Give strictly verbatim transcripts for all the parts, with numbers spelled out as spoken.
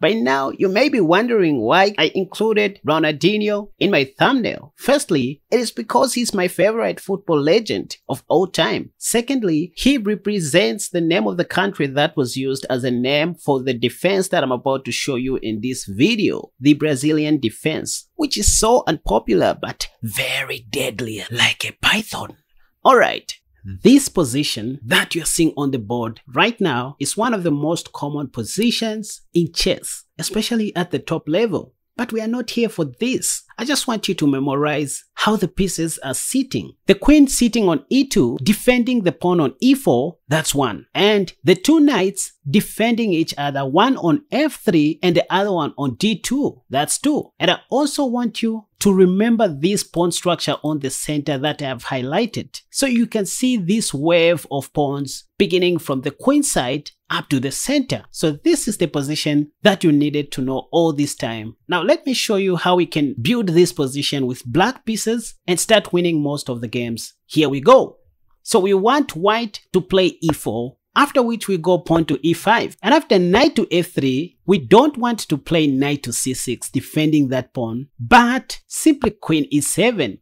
By now, you may be wondering why I included Ronaldinho in my thumbnail. Firstly, it is because he's my favorite football legend of all time. Secondly, he represents the name of the country that was used as a name for the defense that I'm about to show you in this video, the Brazilian defense, which is so unpopular but very deadly, like a python. Alright. This position that you're seeing on the board right now is one of the most common positions in chess, especially at the top level. But we are not here for this. I just want you to memorize how the pieces are sitting. The queen sitting on e two, defending the pawn on e four, that's one. And the two knights defending each other, one on f three and the other one on d two, that's two. And I also want you to remember this pawn structure on the center that I have highlighted. So you can see this wave of pawns beginning from the queen side up to the center. So this is the position that you needed to know all this time. Now let me show you how we can build this position with black pieces and start winning most of the games. Here we go. So we want white to play e four, after which we go pawn to e five, and after knight to f three, we don't want to play knight to c six defending that pawn, but simply queen e seven.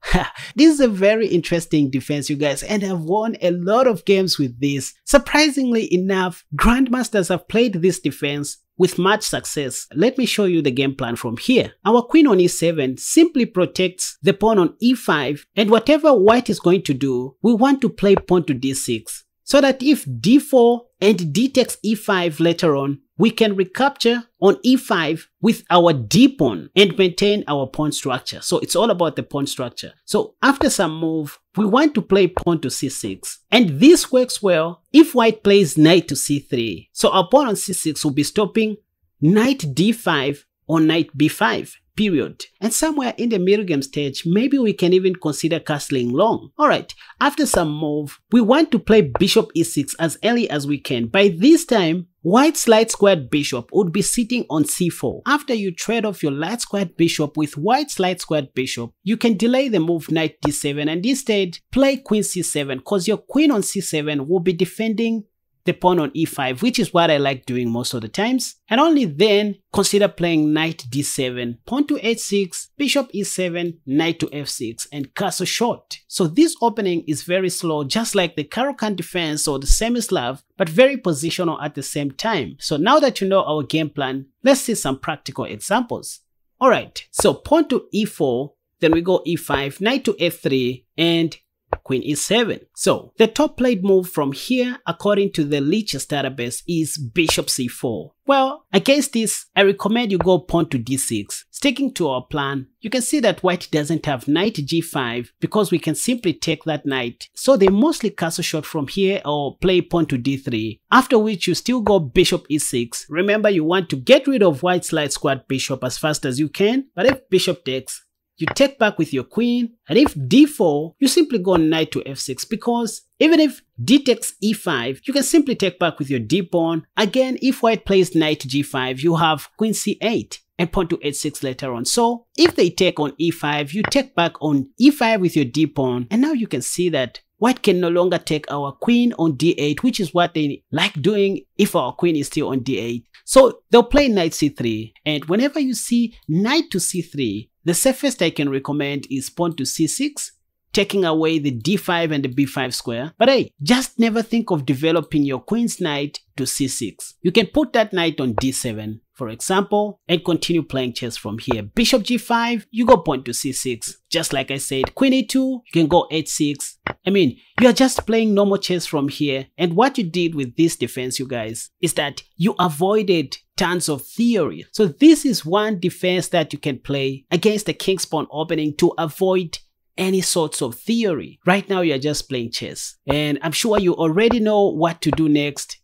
This is a very interesting defense, you guys, and I've won a lot of games with this. Surprisingly enough, grandmasters have played this defense with much success. Let me show you the game plan from here. Our queen on e seven simply protects the pawn on e five, and whatever white is going to do, we want to play pawn to d six, so that if d four and d takes e five later on, we can recapture on e five with our d pawn and maintain our pawn structure. So it's all about the pawn structure. So after some move, we want to play pawn to c six. And this works well if white plays knight to c three. So our pawn on c six will be stopping knight d five or knight b five. Period. And somewhere in the middle game stage, maybe we can even consider castling long. Alright, after some move, we want to play bishop e six as early as we can. By this time, white's light squared bishop would be sitting on c four. After you trade off your light squared bishop with white's light squared bishop, you can delay the move knight d seven and instead play queen c seven, because your queen on c seven will be defending the pawn on e five, which is what I like doing most of the times, and only then consider playing knight d seven, pawn to h six, bishop e seven, knight to f six, and castle short. So this opening is very slow, just like the Caro Kann defense or the Semi-Slav, but very positional at the same time. So now that you know our game plan, let's see some practical examples. Alright, so pawn to e four, then we go e five, knight to f three, and queen e seven. So the top played move from here according to the lichess database is bishop c four. Well, against this, I recommend you go pawn to d six. Sticking to our plan, you can see that white doesn't have knight g five because we can simply take that knight. So they mostly castle short from here or play pawn to d three, after which you still go bishop e six. Remember, you want to get rid of white's light squared bishop as fast as you can, but if bishop takes, you take back with your queen, and if d four, you simply go knight to f six, because even if d takes e five, you can simply take back with your d pawn. Again, if white plays knight g five, you have queen c eight and pawn to h six later on. So if they take on e five, you take back on e five with your d pawn, and now you can see that white can no longer take our queen on d eight, which is what they like doing if our queen is still on d eight. So they'll play knight c three, and whenever you see knight to c three, the safest I can recommend is pawn to c six, taking away the d five and the b five square. But hey, just never think of developing your queen's knight to c six. You can put that knight on d seven, for example, and continue playing chess from here. Bishop g five, you go pawn to c six. Just like I said, queen e two, you can go h six. I mean, you are just playing normal chess from here. And what you did with this defense, you guys, is that you avoided tons of theory. So this is one defense that you can play against the King's Pawn opening to avoid any sorts of theory. Right now, you're just playing chess. And I'm sure you already know what to do next.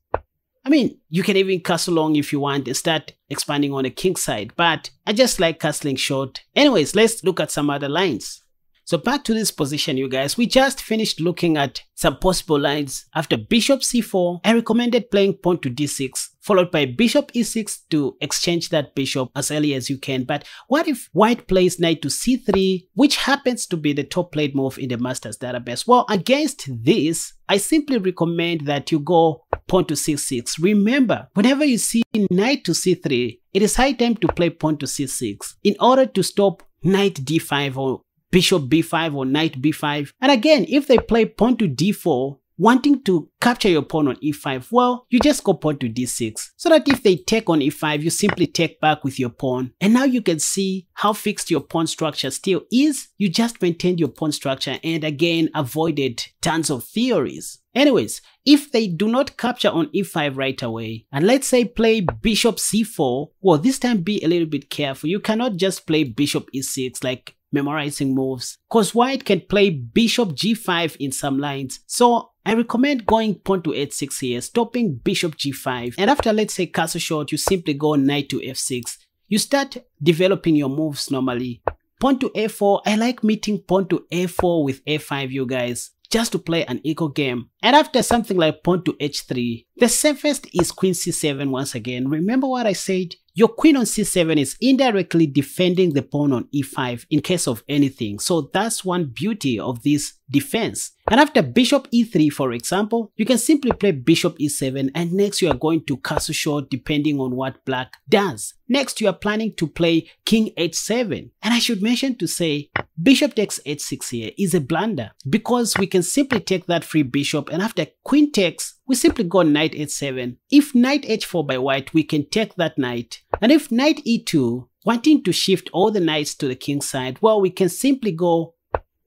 I mean, you can even castle long if you want and start expanding on the king side, but I just like castling short. Anyways, let's look at some other lines. So back to this position, you guys. We just finished looking at some possible lines. After bishop c four, I recommended playing pawn to d six followed by bishop e six to exchange that bishop as early as you can. But what if white plays knight to c three, which happens to be the top played move in the master's database? Well, against this, I simply recommend that you go pawn to c six. Remember, whenever you see knight to c three, it is high time to play pawn to c six in order to stop knight d five or bishop b five or knight b five. And again, if they play pawn to d four, wanting to capture your pawn on e five, well, you just go pawn to d six, so that if they take on e five, you simply take back with your pawn. And now you can see how fixed your pawn structure still is. You just maintained your pawn structure and again avoided tons of theories. Anyways, if they do not capture on e five right away, and let's say play bishop c four, well, this time be a little bit careful. You cannot just play bishop e six like memorizing moves, cause white can play bishop g five in some lines. So I recommend going pawn to h six here, stopping bishop g five, and after, let's say, castle short, you simply go knight to f six. You start developing your moves normally. Pawn to a four, I like meeting pawn to a four with a five, you guys, just to play an equal game. And after something like pawn to h three, the safest is queen c seven once again. Remember what I said? Your queen on c seven is indirectly defending the pawn on e five in case of anything. So that's one beauty of this defense. And after bishop e three, for example, you can simply play bishop e seven, and next you are going to castle short depending on what black does. Next you are planning to play king h seven. And I should mention to say, bishop takes h six here is a blunder, because we can simply take that free bishop, and after queen takes, we simply go knight h seven. If knight h four by white, we can take that knight. And if knight e two, wanting to shift all the knights to the king's side, well, we can simply go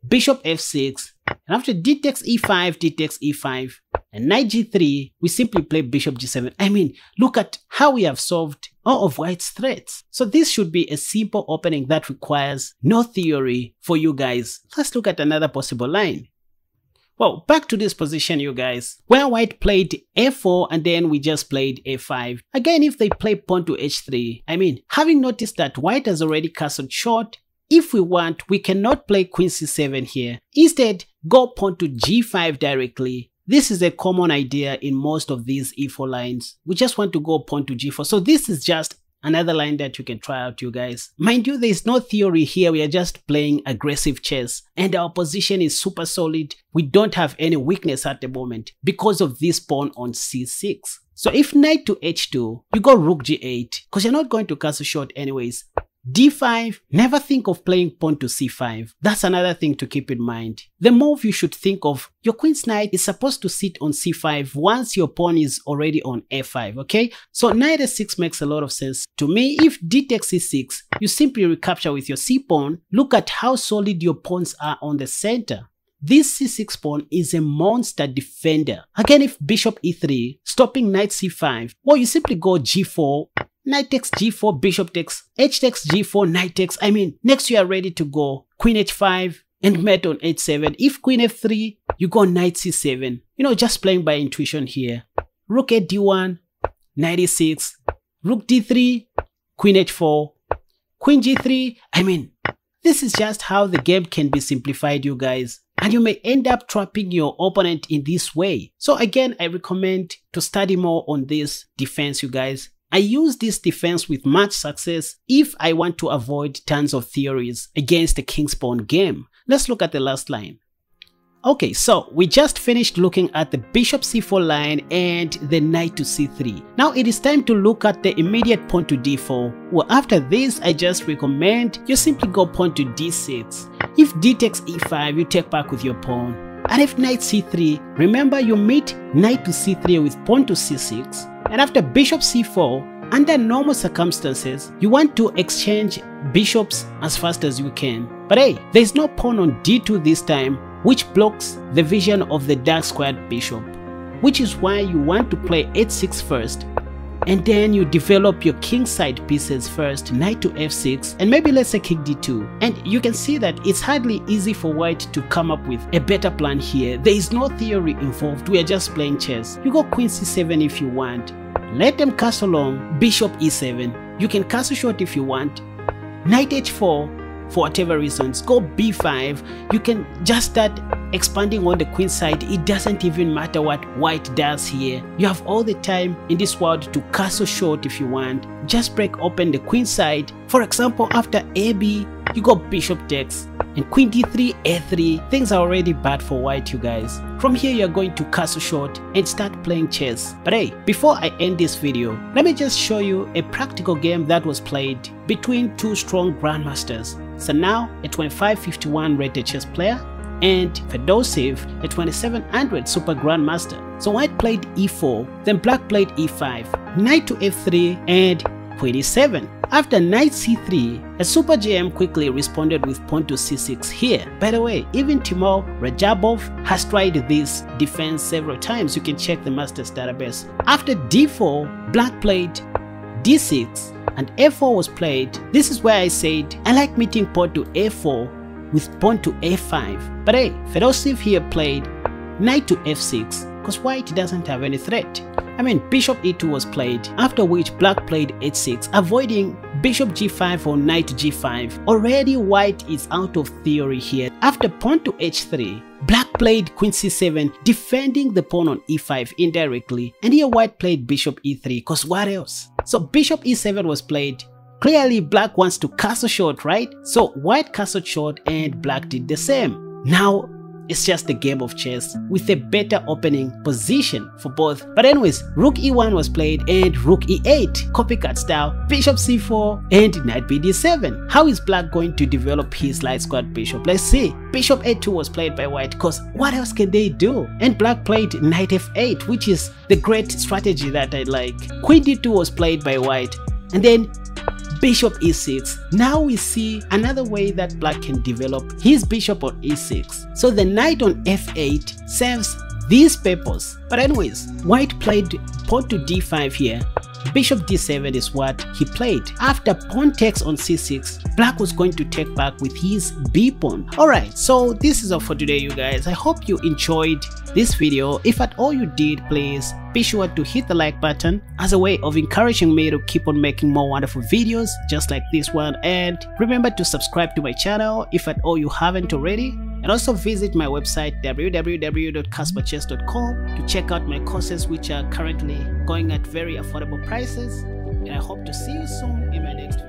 bishop f six. And after d takes e five, d takes e five, and knight g three, we simply play bishop g seven. I mean, look at how we have solved all of white's threats. So this should be a simple opening that requires no theory for you guys. Let's look at another possible line. Well, back to this position, you guys, where white played a four and then we just played a five. Again, if they play pawn to h three, I mean, having noticed that white has already castled short, if we want, we cannot play queen c seven here. Instead, go pawn to g five directly. This is a common idea in most of these e four lines. We just want to go pawn to g four. So this is just another line that you can try out, you guys. Mind you, there is no theory here. We are just playing aggressive chess, and our position is super solid. We don't have any weakness at the moment because of this pawn on c six. So if knight to h two, you go rook g eight, because you're not going to castle short anyways. d five, never think of playing pawn to c five. That's another thing to keep in mind. The move you should think of, your queen's knight is supposed to sit on c five once your pawn is already on a five, okay? So knight a six makes a lot of sense to me. If d takes c six, you simply recapture with your c pawn. Look at how solid your pawns are on the center. This c six pawn is a monster defender. Again, if bishop e three, stopping knight c five, well, you simply go g four, knight takes g four, bishop takes, h takes g four, knight takes. I mean, next you are ready to go queen h five and mate on h seven. If queen f three, you go knight c seven. You know, just playing by intuition here. Rook at d one, knight e six, rook d three, queen h four, queen g three. I mean, this is just how the game can be simplified, you guys. And you may end up trapping your opponent in this way. So again, I recommend to study more on this defense, you guys. I use this defense with much success if I want to avoid tons of theories against the King's Pawn game. Let's look at the last line. Okay, so we just finished looking at the bishop c four line and the knight to c three. Now it is time to look at the immediate pawn to d four. Well, after this, I just recommend you simply go pawn to d six. If d takes e five, you take back with your pawn. And if knight c three, remember you meet knight to c three with pawn to c six. And after bishop c four, under normal circumstances, you want to exchange bishops as fast as you can. But hey, there is no pawn on d two this time, which blocks the vision of the dark squared bishop, which is why you want to play h six first, and then you develop your kingside pieces first, knight to f six, and maybe let's say king d two. And you can see that it's hardly easy for white to come up with a better plan here. There is no theory involved, we are just playing chess. You go queen c seven if you want, let them castle long, bishop e seven, you can castle short if you want, knight h four, for whatever reasons, go b five, you can just start expanding on the queen side, it doesn't even matter what white does here. You have all the time in this world to castle short if you want. Just break open the queen side. For example, after A B, you got bishop takes, and queen d three, a three. Things are already bad for white, you guys. From here, you're going to castle short and start playing chess. But hey, before I end this video, let me just show you a practical game that was played between two strong grandmasters. So now, a twenty-five fifty-one rated chess player and Fedosev, a twenty-seven hundred super grandmaster. So white played e four, then black played e five, knight to f three, and queen e seven. After knight c three, a super G M quickly responded with pawn to c six here. By the way, even Timur Rajabov has tried this defense several times. You can check the master's database. After d four, black played d six and f four was played. This is where I said I like meeting pawn to a four with pawn to a five. But hey, Fedosev here played knight to f six because white doesn't have any threat. I mean, bishop e two was played, after which black played h six, avoiding bishop g five or knight g five. Already white is out of theory here. After pawn to h three, black played queen c seven, defending the pawn on e five indirectly, and here white played bishop e three, cause what else? So bishop e seven was played. Clearly black wants to castle short, right? So white castled short and black did the same. Now it's just a game of chess with a better opening position for both. But anyways, rook e one was played and rook e eight, copycat style, bishop c four and knight b d seven. How is black going to develop his light squad bishop? Let's see. Bishop a two was played by white cause what else can they do? And black played knight f eight, which is the great strategy that I like. Queen d two was played by white and then bishop e six. Now we see another way that black can develop his bishop on e six. So the knight on f eight serves this purpose. But anyways, white played pawn to d five here. Bishop d seven is what he played. After pawn takes on c six, black was going to take back with his b pawn. Alright, so this is all for today, you guys. I hope you enjoyed this video. If at all you did, please be sure to hit the like button as a way of encouraging me to keep on making more wonderful videos just like this one. And remember to subscribe to my channel if at all you haven't already. And also visit my website w w w dot casper chess dot com to check out my courses, which are currently going at very affordable prices. And I hope to see you soon in my next video.